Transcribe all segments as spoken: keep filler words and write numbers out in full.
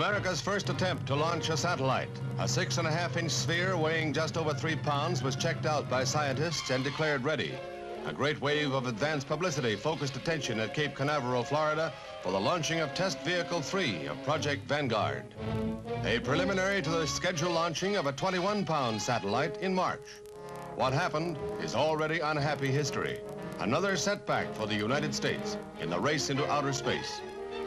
America's first attempt to launch a satellite. A six and a half inch sphere weighing just over three pounds was checked out by scientists and declared ready. A great wave of advance publicity focused attention at Cape Canaveral, Florida, for the launching of Test Vehicle three of Project Vanguard, a preliminary to the scheduled launching of a twenty-one pound satellite in March. What happened is already unhappy history. Another setback for the United States in the race into outer space.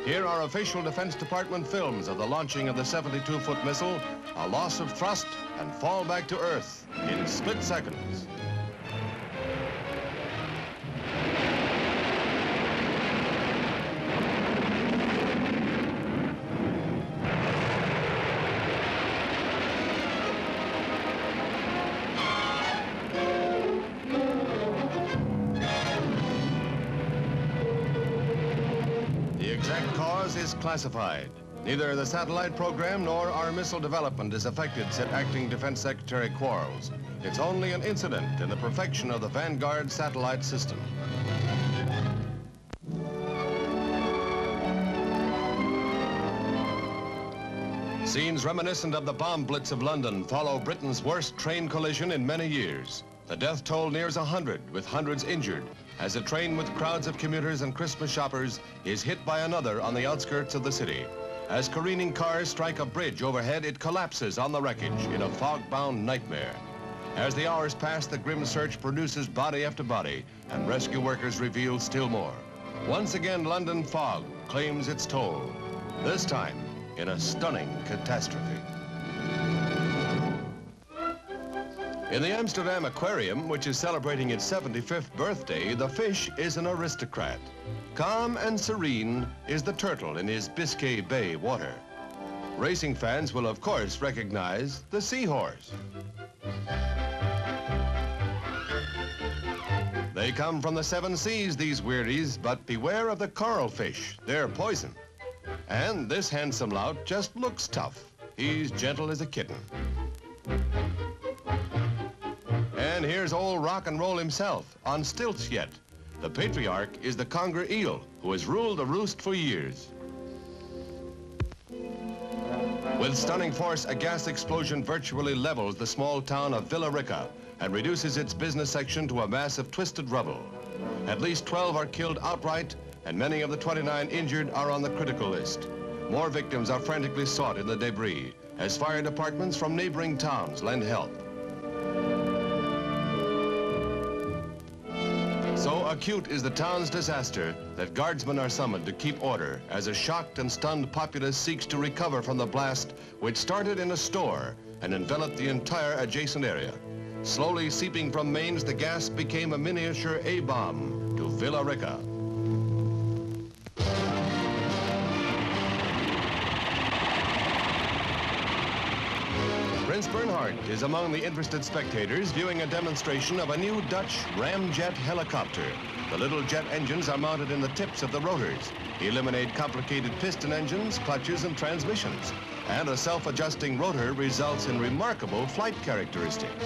Here are official Defense Department films of the launching of the seventy-two foot missile, a loss of thrust, and fall back to Earth in split seconds. Is classified. Neither the satellite program nor our missile development is affected, said Acting Defense Secretary Quarles. It's only an incident in the perfection of the Vanguard satellite system. Scenes reminiscent of the bomb blitz of London follow Britain's worst train collision in many years. The death toll nears one hundred, with hundreds injured, as a train with crowds of commuters and Christmas shoppers is hit by another on the outskirts of the city. As careening cars strike a bridge overhead, it collapses on the wreckage in a fog-bound nightmare. As the hours pass, the grim search produces body after body, and rescue workers reveal still more. Once again, London fog claims its toll, this time in a stunning catastrophe. In the Amsterdam Aquarium, which is celebrating its seventy-fifth birthday, the fish is an aristocrat. Calm and serene is the turtle in his Biscay Bay water. Racing fans will, of course, recognize the seahorse. They come from the seven seas, these weirdies, but beware of the coral fish. They're poison. And this handsome lout just looks tough. He's gentle as a kitten. And here's old rock and roll himself, on stilts yet. The patriarch is the conger eel, who has ruled the roost for years. With stunning force, a gas explosion virtually levels the small town of Villa Rica and reduces its business section to a mass of twisted rubble. At least twelve are killed outright, and many of the twenty-nine injured are on the critical list. More victims are frantically sought in the debris, as fire departments from neighboring towns lend help. So acute is the town's disaster that guardsmen are summoned to keep order as a shocked and stunned populace seeks to recover from the blast, which started in a store and enveloped the entire adjacent area. Slowly seeping from mains, the gas became a miniature A-bomb to Villa Rica. Prince Bernhardt is among the interested spectators viewing a demonstration of a new Dutch ramjet helicopter. The little jet engines are mounted in the tips of the rotors, eliminate complicated piston engines, clutches, and transmissions. And a self-adjusting rotor results in remarkable flight characteristics.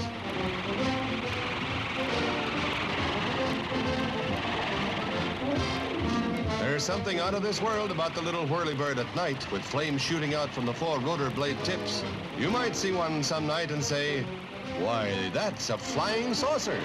There's something out of this world about the little whirlybird at night, with flames shooting out from the four rotor blade tips. You might see one some night and say, "Why, that's a flying saucer."